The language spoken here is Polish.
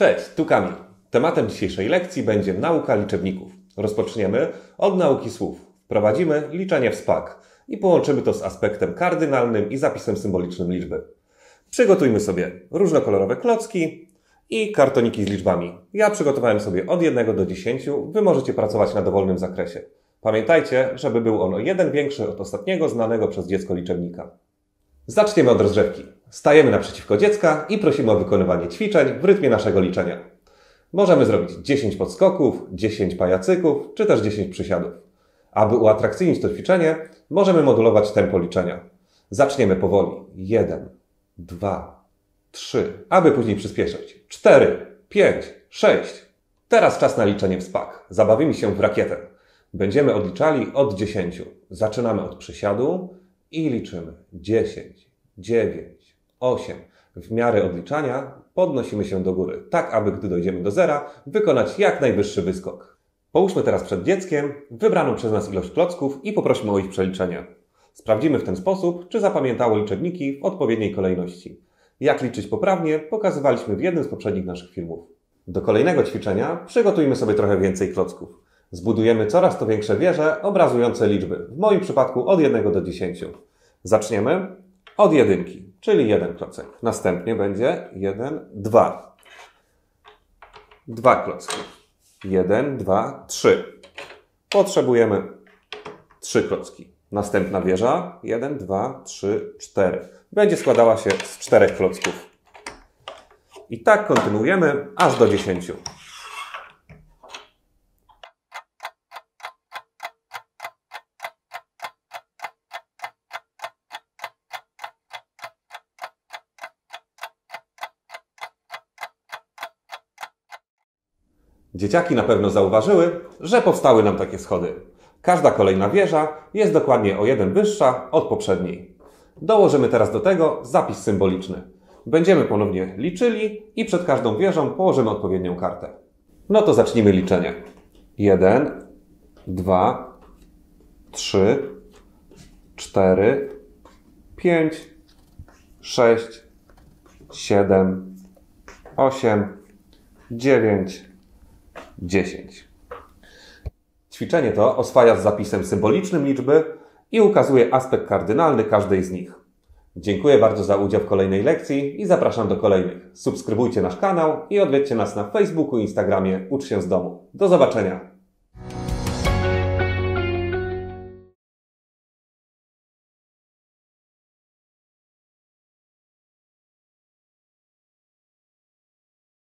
Cześć, tu Kamil. Tematem dzisiejszej lekcji będzie nauka liczebników. Rozpoczniemy od nauki słów. Prowadzimy liczenie w SPAC i połączymy to z aspektem kardynalnym i zapisem symbolicznym liczby. Przygotujmy sobie różnokolorowe klocki i kartoniki z liczbami. Ja przygotowałem sobie od 1 do 10. Wy możecie pracować na dowolnym zakresie. Pamiętajcie, żeby był on o 1 większy od ostatniego znanego przez dziecko liczebnika. Zaczniemy od rozgrzewki. Stajemy naprzeciwko dziecka i prosimy o wykonywanie ćwiczeń w rytmie naszego liczenia. Możemy zrobić 10 podskoków, 10 pajacyków, czy też 10 przysiadów. Aby uatrakcyjnić to ćwiczenie, możemy modulować tempo liczenia. Zaczniemy powoli. 1, 2, 3, aby później przyspieszyć. 4, 5, 6. Teraz czas na liczenie w SPAC. Zabawimy się w rakietę. Będziemy odliczali od 10. Zaczynamy od przysiadu i liczymy. 10, 9, 8. W miarę odliczania podnosimy się do góry, tak aby gdy dojdziemy do zera, wykonać jak najwyższy wyskok. Połóżmy teraz przed dzieckiem wybraną przez nas ilość klocków i poprośmy o ich przeliczenie. Sprawdzimy w ten sposób, czy zapamiętało liczebniki w odpowiedniej kolejności. Jak liczyć poprawnie, pokazywaliśmy w jednym z poprzednich naszych filmów. Do kolejnego ćwiczenia przygotujmy sobie trochę więcej klocków. Zbudujemy coraz to większe wieże obrazujące liczby, w moim przypadku od 1 do 10. Zaczniemy od jedynki, czyli 1 klocek. Następnie będzie 1, 2. 2 klocki. 1, 2, 3. Potrzebujemy 3 klocki. Następna wieża 1, 2, 3, 4. Będzie składała się z 4 klocków. I tak kontynuujemy aż do 10. Dzieciaki na pewno zauważyły, że powstały nam takie schody. Każda kolejna wieża jest dokładnie o 1 wyższa od poprzedniej. Dołożymy teraz do tego zapis symboliczny. Będziemy ponownie liczyli i przed każdą wieżą położymy odpowiednią kartę. No to zacznijmy liczenie. 1, 2, 3, 4, 5, 6, 7, 8, 9, 10. Ćwiczenie to oswaja z zapisem symbolicznym liczby i ukazuje aspekt kardynalny każdej z nich. Dziękuję bardzo za udział w kolejnej lekcji i zapraszam do kolejnych. Subskrybujcie nasz kanał i odwiedźcie nas na Facebooku i Instagramie Ucz się z domu. Do zobaczenia!